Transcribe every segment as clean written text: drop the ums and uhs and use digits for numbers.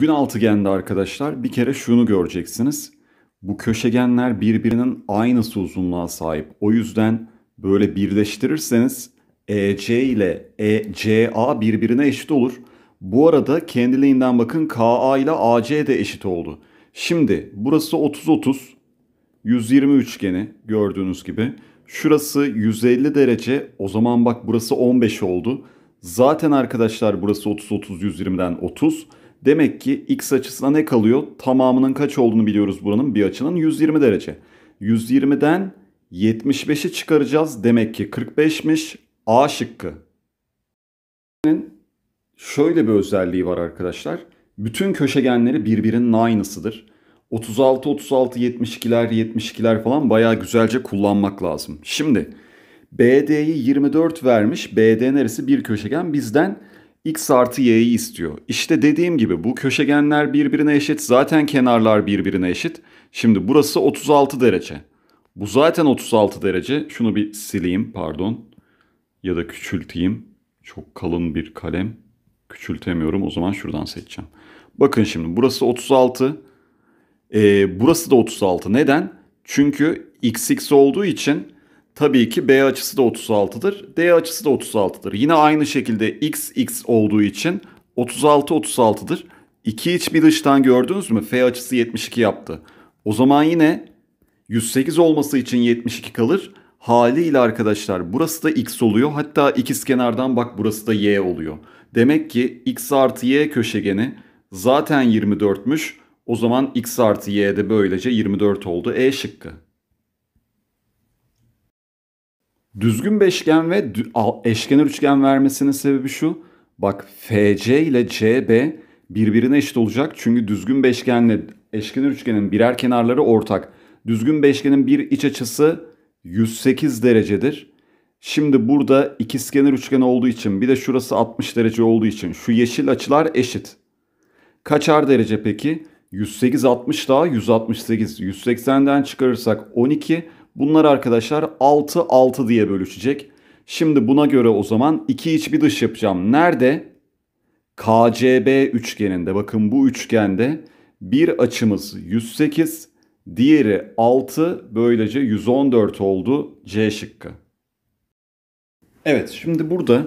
Gün altıgende arkadaşlar bir kere şunu göreceksiniz. Bu köşegenler birbirinin aynısı uzunluğa sahip. O yüzden böyle birleştirirseniz EC ile ECA birbirine eşit olur. Bu arada kendiliğinden bakın KA ile AC de eşit oldu. Şimdi burası 30-30, 120 üçgeni gördüğünüz gibi. Şurası 150 derece, o zaman bak burası 15 oldu. Zaten arkadaşlar burası 30-30-120'den 30. Demek ki x açısına ne kalıyor? Tamamının kaç olduğunu biliyoruz buranın, bir açının 120 derece. 120'den 75'i çıkaracağız. Demek ki 45'miş. A şıkkı. Şöyle bir özelliği var arkadaşlar. Bütün köşegenleri birbirinin aynısıdır. 36, 36, 72'ler, 72'ler falan bayağı güzelce kullanmak lazım. Şimdi BD'yi 24 vermiş. BD neresi? Bir köşegen bizden x artı y'yi istiyor. İşte dediğim gibi bu köşegenler birbirine eşit. Zaten kenarlar birbirine eşit. Şimdi burası 36 derece. Bu zaten 36 derece. Şunu bir sileyim, pardon. Ya da küçülteyim. Çok kalın bir kalem. Küçültemiyorum. O zaman şuradan seçeceğim. Bakın şimdi burası 36. Burası da 36. Neden? Çünkü xx olduğu için tabii ki b açısı da 36'dır. D açısı da 36'dır. Yine aynı şekilde xx olduğu için 36 36'dır. İki iç bir dıştan gördünüz mü? F açısı 72 yaptı. O zaman yine 108 olması için 72 kalır. Haliyle arkadaşlar burası da x oluyor. Hatta ikizkenardan bak burası da y oluyor. Demek ki x artı y köşegeni zaten 24'müş. O zaman x artı y de böylece 24 oldu. E şıkkı. Düzgün beşgen ve eşkenar üçgen vermesinin sebebi şu. Bak FC ile CB birbirine eşit olacak. Çünkü düzgün beşgenle eşkenar üçgenin birer kenarları ortak. Düzgün beşgenin bir iç açısı 108 derecedir. Şimdi burada ikizkenar üçgen olduğu için bir de şurası 60 derece olduğu için şu yeşil açılar eşit. Kaçar derece peki? 108 60 daha 168. 180'den çıkarırsak 12. Bunlar arkadaşlar 6 6 diye bölüşecek. Şimdi buna göre o zaman 2 iç bir dış yapacağım. Nerede? KCB üçgeninde. Bakın bu üçgende bir açımız 108, diğeri 6, böylece 114 oldu. C şıkkı. Evet, şimdi burada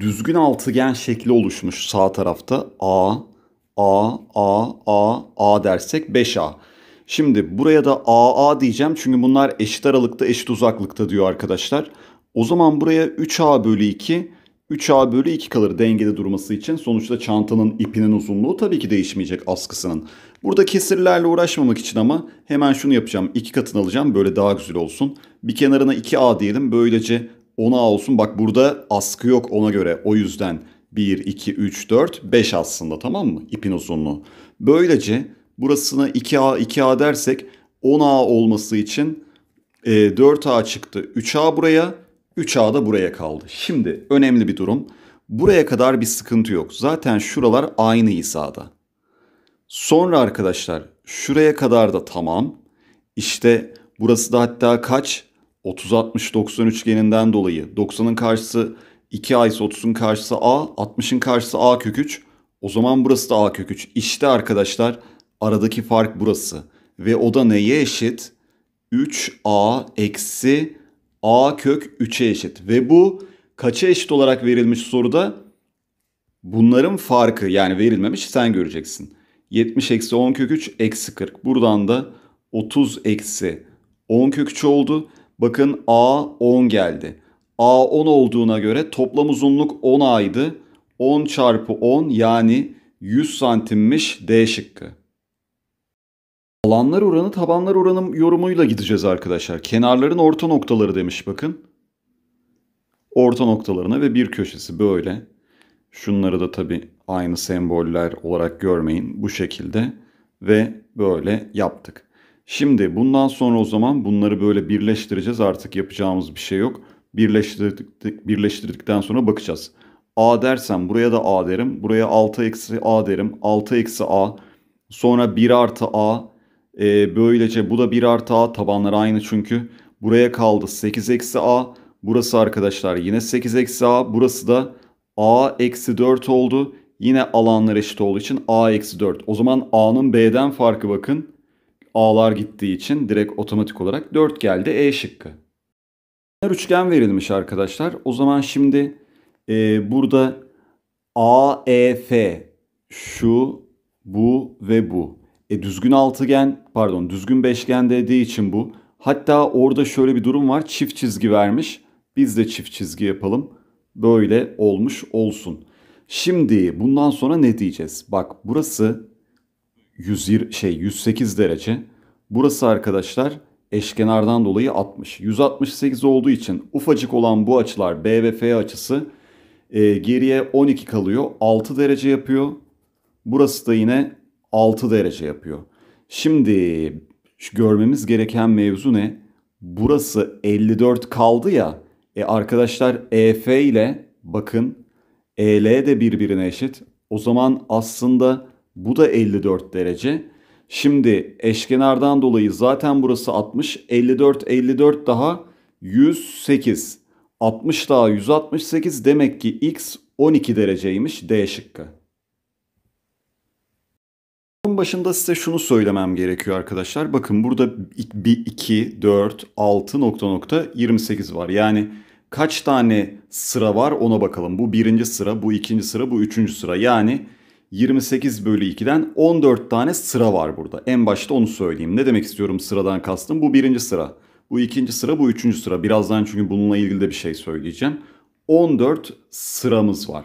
düzgün altıgen şekli oluşmuş sağ tarafta. A, A, A, A, A dersek 5A. Şimdi buraya da AA diyeceğim çünkü bunlar eşit aralıkta, eşit uzaklıkta diyor arkadaşlar. O zaman buraya 3A bölü 2, 3A bölü 2 kalır dengede durması için. Sonuçta çantanın ipinin uzunluğu tabii ki değişmeyecek askısının. Burada kesirlerle uğraşmamak için ama hemen şunu yapacağım. 2 katını alacağım, böyle daha güzel olsun. Bir kenarına 2A diyelim, böylece 10A olsun. Bak burada askı yok ona göre, o yüzden 1, 2, 3, 4, 5 aslında, tamam mı? İpin uzunluğu. Böylece burasına 2A, 2A dersek 10A olması için 4A çıktı. 3A buraya, 3A da buraya kaldı. Şimdi önemli bir durum. Buraya kadar bir sıkıntı yok. Zaten şuralar aynı hizada. Sonra arkadaşlar şuraya kadar da tamam. İşte burası da hatta kaç? 30-60-90 üçgeninden dolayı. 90'ın karşısı 2A ise 30'un karşısı A, 60'ın karşısı A kök 3. O zaman burası da A kök 3. İşte arkadaşlar aradaki fark burası. Ve o da neye eşit? 3A eksi A kök 3'e eşit. Ve bu kaça eşit olarak verilmiş soruda? Bunların farkı, yani verilmemiş, sen göreceksin. 70 eksi 10 kök 3 eksi 40. Buradan da 30 eksi 10 kök 3 oldu. Bakın A 10 geldi. A 10 olduğuna göre toplam uzunluk 10A'ydı. 10 çarpı 10 yani 100 santimmiş. D şıkkı. Alanlar oranı, tabanlar oranı yorumuyla gideceğiz arkadaşlar. Kenarların orta noktaları demiş bakın. Orta noktalarına ve bir köşesi böyle. Şunları da tabii aynı semboller olarak görmeyin. Bu şekilde ve böyle yaptık. Şimdi bundan sonra o zaman bunları böyle birleştireceğiz. Artık yapacağımız bir şey yok. Birleştirdikten sonra bakacağız. A dersem buraya da A derim. Buraya 6 eksi A derim. 6 eksi A. Sonra 1 artı A. Böylece bu da 1 artı A. Tabanlar aynı çünkü. Buraya kaldı 8 eksi A. Burası arkadaşlar yine 8 eksi A. Burası da A eksi 4 oldu. yine alanlar eşit olduğu için A-4. O zaman A'nın B'den farkı bakın. A'lar gittiği için direkt otomatik olarak 4 geldi. E şıkkı. Üçgen verilmiş arkadaşlar. O zaman şimdi burada A, E, F. Şu, bu ve bu. Düzgün altıgen, pardon düzgün beşgen dediği için bu. Hatta orada şöyle bir durum var. Çift çizgi vermiş. Biz de çift çizgi yapalım. Böyle olmuş olsun. Şimdi bundan sonra ne diyeceğiz? Bak burası 108 derece. Burası arkadaşlar eşkenardan dolayı 60. 168 olduğu için ufacık olan bu açılar B ve F açısı geriye 12 kalıyor. 6 derece yapıyor. Burası da yine 6 derece yapıyor. Şimdi görmemiz gereken mevzu ne? Burası 54 kaldı ya. Arkadaşlar EF ile bakın EL de birbirine eşit. O zaman aslında bu da 54 derece. Şimdi eşkenardan dolayı zaten burası 60. 54, 54 daha 108. 60 daha 168. Demek ki X 12 dereceymiş. D şıkkı. Bunun başında size şunu söylemem gerekiyor arkadaşlar. Bakın burada 2, 4, 6 nokta 28 var. Yani kaç tane sıra var ona bakalım. Bu birinci sıra, bu ikinci sıra, bu üçüncü sıra. Yani 28/2'den 14 tane sıra var burada. En başta onu söyleyeyim. Ne demek istiyorum sıradan kastım? Bu birinci sıra, bu ikinci sıra, bu üçüncü sıra. Birazdan çünkü bununla ilgili de bir şey söyleyeceğim. 14 sıramız var.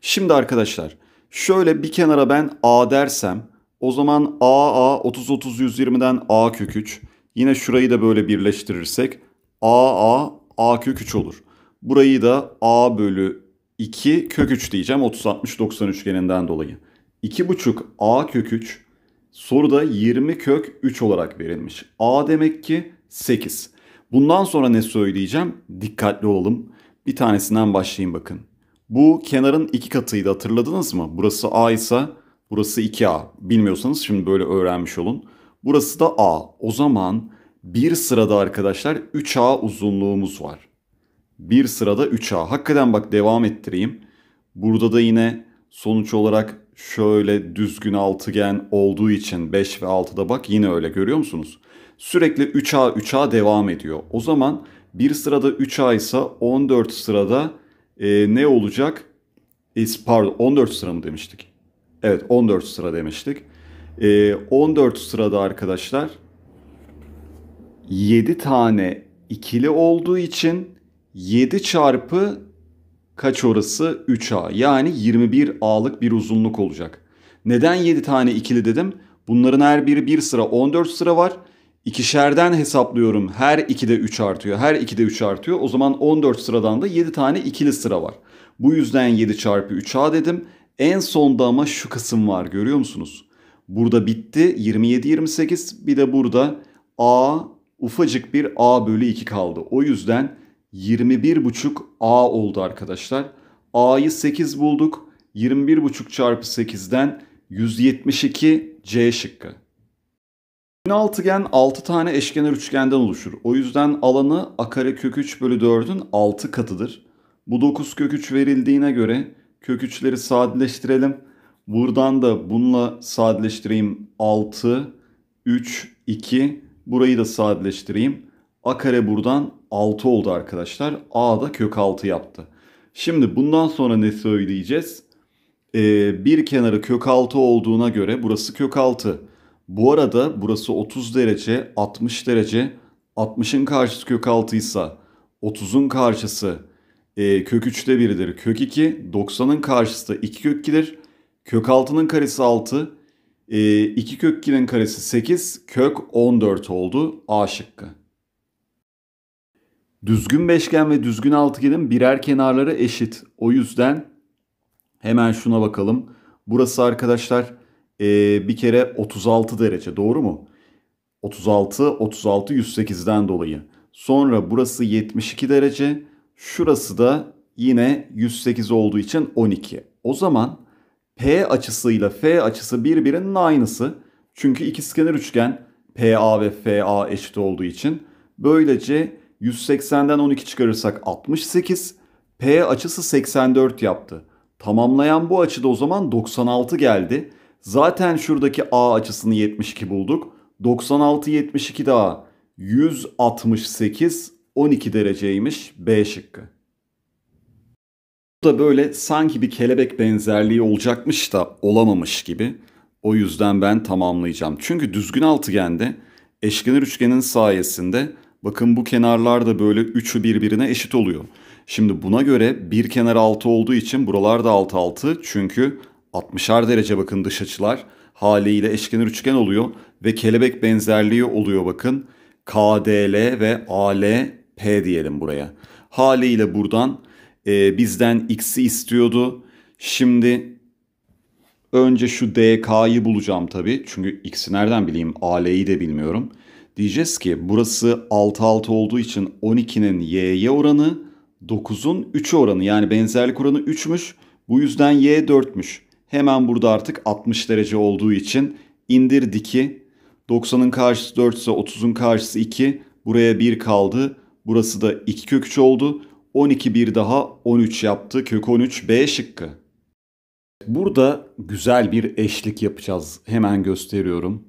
Şimdi arkadaşlar şöyle bir kenara ben A dersem o zaman A, 30, 30, 120'den A kök 3. Yine şurayı da böyle birleştirirsek A kök 3 olur. Burayı da A bölü 2 kök 3 diyeceğim 30-60-90 üçgeninden dolayı. 2,5 A kök 3 soruda 20 kök 3 olarak verilmiş. A demek ki 8. Bundan sonra ne söyleyeceğim? Dikkatli olalım. Bir tanesinden başlayayım bakın. Bu kenarın 2 katıydı, hatırladınız mı? Burası A ise burası 2A. Bilmiyorsanız şimdi böyle öğrenmiş olun. Burası da A. O zaman bir sırada arkadaşlar 3A uzunluğumuz var. Bir sırada 3A. Hakikaten bak devam ettireyim. Burada da yine sonuç olarak şöyle düzgün altıgen olduğu için 5 ve 6'da bak yine öyle, görüyor musunuz? Sürekli 3A 3A devam ediyor. O zaman bir sırada 3A ise 14 sırada ne olacak? Pardon 14 sıra mı demiştik? Evet 14 sıra demiştik. 14 sırada arkadaşlar 7 tane ikili olduğu için 7 çarpı kaç orası? 3A. Yani 21 A'lık bir uzunluk olacak. Neden 7 tane ikili dedim? Bunların her biri 1 sıra, 14 sıra var. İkişerden hesaplıyorum. Her 2'de 3 artıyor. Her 2'de 3 artıyor. O zaman 14 sıradan da 7 tane ikili sıra var. Bu yüzden 7 çarpı 3A dedim. En sonda ama şu kısım var, görüyor musunuz? Burada bitti. 27-28. Bir de burada A, ufacık bir A bölü 2 kaldı. O yüzden 21,5 A oldu arkadaşlar. A'yı 8 bulduk. 21,5 çarpı 8'den 172 C şıkkı. Düzgün altıgen 6 tane eşkenar üçgenden oluşur. O yüzden alanı A kare kök 3 bölü 4'ün 6 katıdır. Bu 9 kök 3 verildiğine göre kök 3'leri sadeleştirelim. Buradan da bununla sadeleştireyim. 6, 3, 2. Burayı da sadeleştireyim. A kare buradan 6 oldu arkadaşlar. A da kök 6 yaptı. Şimdi bundan sonra ne söyleyeceğiz? Bir kenarı kök 6 olduğuna göre burası kök 6. Bu arada burası 30 derece, 60 derece. 60'ın karşısı kök 6 ise 30'un karşısı kök 3'te 1'dir. Kök 2, 90'ın karşısı da 2 kök 2'dir. Kök 6'nın karesi 6. 2 kök 2'nin karesi 8. Kök 14 oldu. A şıkkı. Düzgün beşgen ve düzgün altıgenin birer kenarları eşit. O yüzden hemen şuna bakalım. Burası arkadaşlar bir kere 36 derece, doğru mu? 36, 36, 108'den dolayı. Sonra burası 72 derece. Şurası da yine 108 olduğu için 12. O zaman P açısıyla F açısı birbirinin aynısı. Çünkü ikizkenar üçgen PA ve FA eşit olduğu için. Böylece 180'den 12 çıkarırsak 68. P açısı 84 yaptı. Tamamlayan bu açıda o zaman 96 geldi. Zaten şuradaki A açısını 72 bulduk. 96, 72 daha 168, 12 dereceymiş B şıkkı. Bu da böyle sanki bir kelebek benzerliği olacakmış da olamamış gibi. O yüzden ben tamamlayacağım. Çünkü düzgün altıgende eşkenar üçgenin sayesinde bakın bu kenarlar da böyle üçü birbirine eşit oluyor. Şimdi buna göre bir kenar 6 olduğu için buralar da 6, 6. Çünkü 60'ar derece bakın dış açılar haliyle eşkenar üçgen oluyor. Ve kelebek benzerliği oluyor bakın. KDL ve ALP diyelim buraya. Haliyle buradan bizden x'i istiyordu. Şimdi önce şu DK'yı bulacağım tabii. Çünkü x'i nereden bileyim? AL'yi de bilmiyorum. Diyeceğiz ki burası 6, 6 olduğu için 12'nin y'ye oranı 9'un 3'e oranı. Yani benzerlik oranı 3'müş. Bu yüzden y 4'müş. Hemen burada artık 60 derece olduğu için indir diki. 90'ın karşısı 4 ise 30'un karşısı 2. Buraya 1 kaldı. Burası da 2 kök 3 oldu. 12 bir daha 13 yaptı. Kök 13 B şıkkı. Burada güzel bir eşlik yapacağız. Hemen gösteriyorum.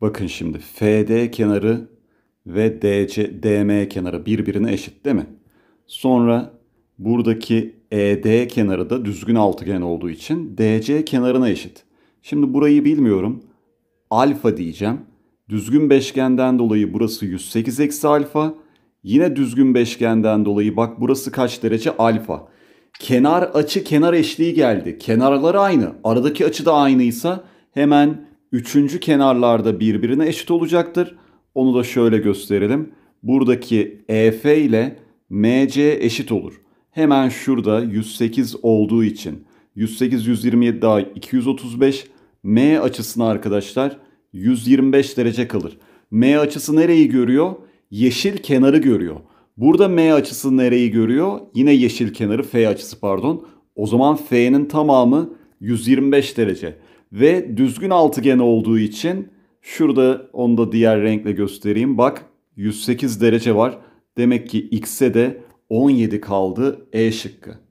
Bakın şimdi FD kenarı ve DM kenarı birbirine eşit değil mi? Sonra buradaki ED kenarı da düzgün altıgen olduğu için DC kenarına eşit. Şimdi burayı bilmiyorum. Alfa diyeceğim. Düzgün beşgenden dolayı burası 108 eksi alfa. Yine düzgün beşgenden dolayı bak burası kaç derece alfa. Kenar açı kenar eşliği geldi. Kenarları aynı. Aradaki açı da aynıysa hemen üçüncü kenarlarda birbirine eşit olacaktır. Onu da şöyle gösterelim. Buradaki EF ile MC eşit olur. Hemen şurada 108 olduğu için 108, 127 daha 235. M açısına arkadaşlar 125 derece kalır. M açısı nereyi görüyor? Yeşil kenarı görüyor. Burada M açısı nereyi görüyor? Yine yeşil kenarı, F açısı pardon. O zaman F'nin tamamı 125 derece. Ve düzgün altıgen olduğu için şurada onu da diğer renkle göstereyim. Bak 108 derece var. Demek ki X'e de 17 kaldı E şıkkı.